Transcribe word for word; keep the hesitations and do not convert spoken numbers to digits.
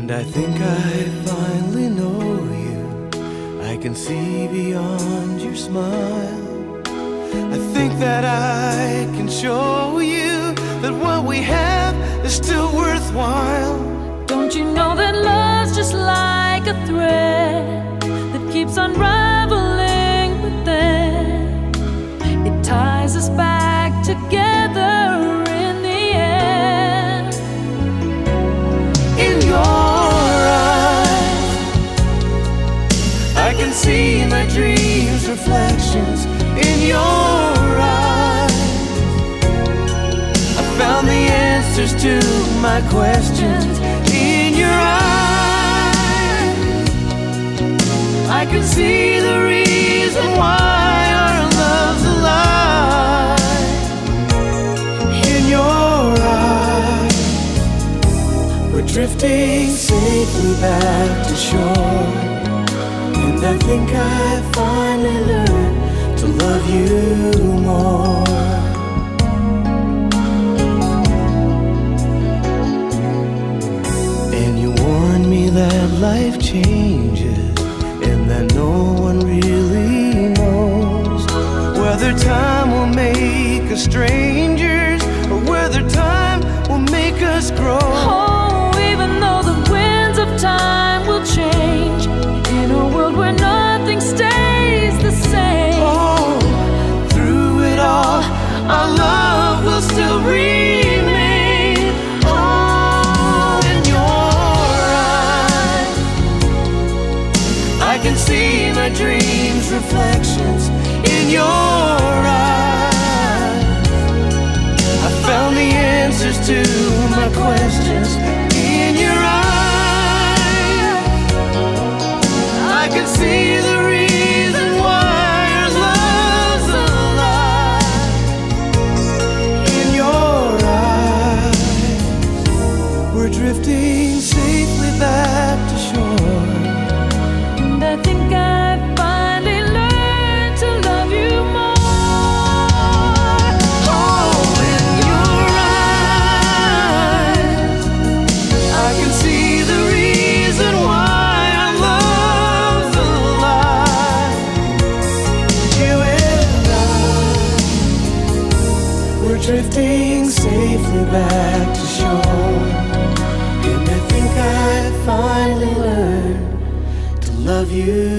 And I think I finally know you. I can see beyond your smile. I think that I can show you that what we have is still worthwhile. Don't you know that love's just like a thread that keeps unraveling within? It ties us back together. I can see my dreams, reflections in your eyes. I found the answers to my questions in your eyes. I can see the reason why our love's alive in your eyes. We're drifting safely back to shore. And I think I finally learned to love you more. And you warned me that life changes, and that no one really knows whether time will make us strangers or whether time will make us grow. Oh, even though the winds of time will change, where nothing stays the same. Oh, through it all, our love will still remain. Oh, in your eyes, I can see my dreams, reflections in your eyes. I found the answers to my questions in your eyes. I can see the reason why our love's alive in your eyes. We're drifting safely back to shore. And I think I finally learned to love you more. Oh, in your eyes, I can see the reason why. Drifting safely back to shore, and I think I finally learned to love you.